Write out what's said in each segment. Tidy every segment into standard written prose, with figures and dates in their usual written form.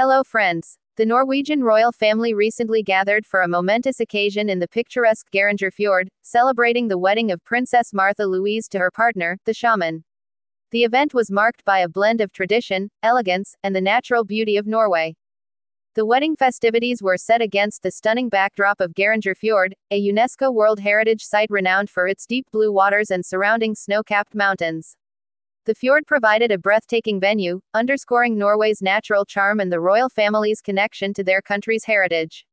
Hello friends! The Norwegian royal family recently gathered for a momentous occasion in the picturesque Geirangerfjord, celebrating the wedding of Princess Märtha Louise to her partner, the shaman. The event was marked by a blend of tradition, elegance, and the natural beauty of Norway. The wedding festivities were set against the stunning backdrop of Geirangerfjord, a UNESCO World Heritage Site renowned for its deep blue waters and surrounding snow-capped mountains. The fjord provided a breathtaking venue, underscoring Norway's natural charm and the royal family's connection to their country's heritage.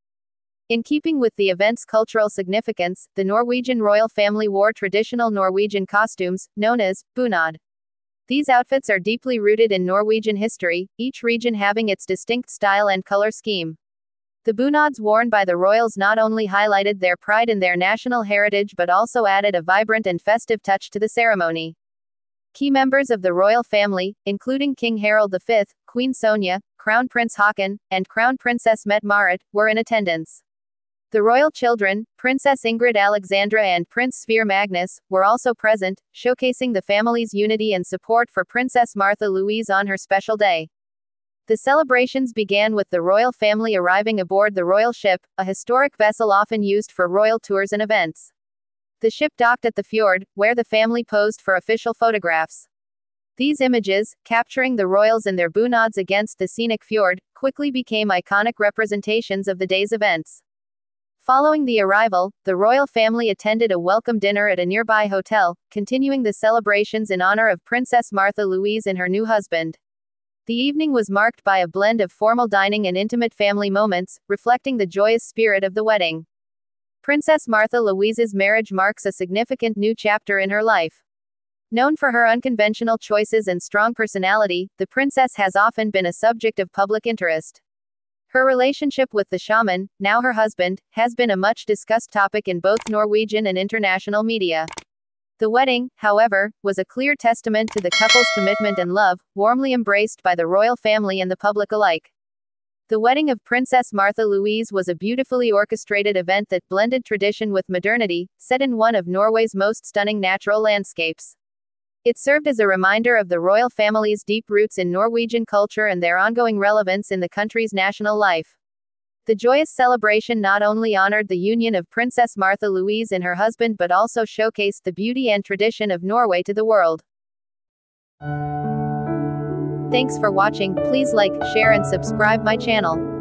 In keeping with the event's cultural significance, the Norwegian royal family wore traditional Norwegian costumes, known as bunad. These outfits are deeply rooted in Norwegian history, each region having its distinct style and color scheme. The bunads worn by the royals not only highlighted their pride in their national heritage but also added a vibrant and festive touch to the ceremony. Key members of the royal family, including King Harald V, Queen Sonja, Crown Prince Haakon, and Crown Princess Mette-Marit, were in attendance. The royal children, Princess Ingrid Alexandra and Prince Sverre Magnus, were also present, showcasing the family's unity and support for Princess Märtha Louise on her special day. The celebrations began with the royal family arriving aboard the royal ship, a historic vessel often used for royal tours and events. The ship docked at the fjord, where the family posed for official photographs. These images, capturing the royals in their bunads against the scenic fjord, quickly became iconic representations of the day's events. Following the arrival, the royal family attended a welcome dinner at a nearby hotel, continuing the celebrations in honor of Princess Märtha Louise and her new husband. The evening was marked by a blend of formal dining and intimate family moments, reflecting the joyous spirit of the wedding. Princess Märtha Louise's marriage marks a significant new chapter in her life. Known for her unconventional choices and strong personality, the princess has often been a subject of public interest. Her relationship with the shaman, now her husband, has been a much-discussed topic in both Norwegian and international media. The wedding, however, was a clear testament to the couple's commitment and love, warmly embraced by the royal family and the public alike. The wedding of Princess Märtha Louise was a beautifully orchestrated event that blended tradition with modernity, set in one of Norway's most stunning natural landscapes. It served as a reminder of the royal family's deep roots in Norwegian culture and their ongoing relevance in the country's national life. The joyous celebration not only honored the union of Princess Märtha Louise and her husband but also showcased the beauty and tradition of Norway to the world. Thanks for watching. Please like, share and subscribe my channel.